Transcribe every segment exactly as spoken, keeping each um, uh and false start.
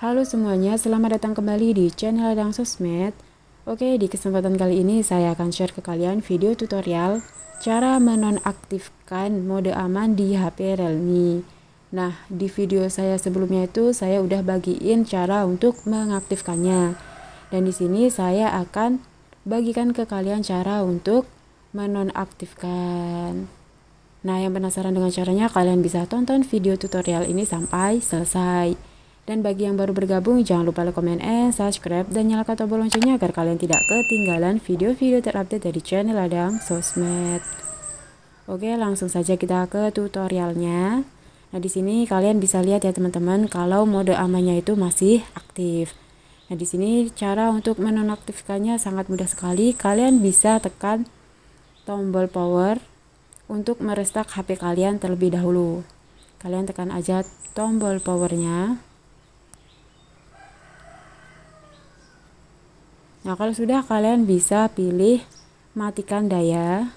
Halo semuanya, selamat datang kembali di channel Ladang Sosmed. Oke, di kesempatan kali ini saya akan share ke kalian video tutorial cara menonaktifkan mode aman di H P Realme. Nah, di video saya sebelumnya itu saya udah bagiin cara untuk mengaktifkannya. Dan di sini saya akan bagikan ke kalian cara untuk menonaktifkan. Nah, yang penasaran dengan caranya, kalian bisa tonton video tutorial ini sampai selesai. Dan bagi yang baru bergabung, jangan lupa like, comment, and subscribe, dan nyalakan tombol loncengnya agar kalian tidak ketinggalan video-video terupdate dari channel Ladang Sosmed. Oke, langsung saja kita ke tutorialnya. Nah, di sini kalian bisa lihat ya teman-teman, kalau mode amannya itu masih aktif. Nah, di sini cara untuk menonaktifkannya sangat mudah sekali. Kalian bisa tekan tombol power untuk merestak H P kalian terlebih dahulu. Kalian tekan aja tombol powernya. Nah, kalau sudah, kalian bisa pilih matikan daya.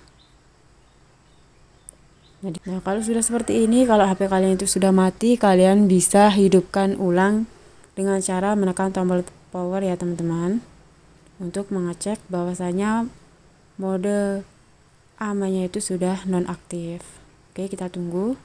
Nah, kalau sudah seperti ini, kalau H P kalian itu sudah mati, kalian bisa hidupkan ulang dengan cara menekan tombol power ya teman-teman, untuk mengecek bahwasanya mode amannya itu sudah nonaktif. Oke, kita tunggu.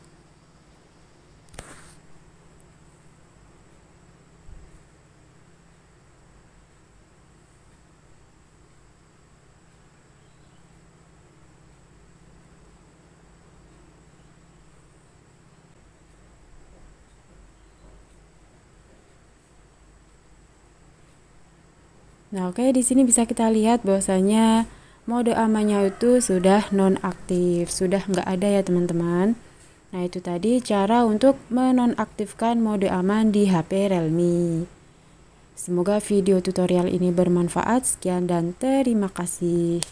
Nah, oke, di sini bisa kita lihat bahwasanya mode amannya itu sudah nonaktif, sudah nggak ada ya teman-teman. Nah, itu tadi cara untuk menonaktifkan mode aman di H P Realme. Semoga video tutorial ini bermanfaat. Sekian dan terima kasih.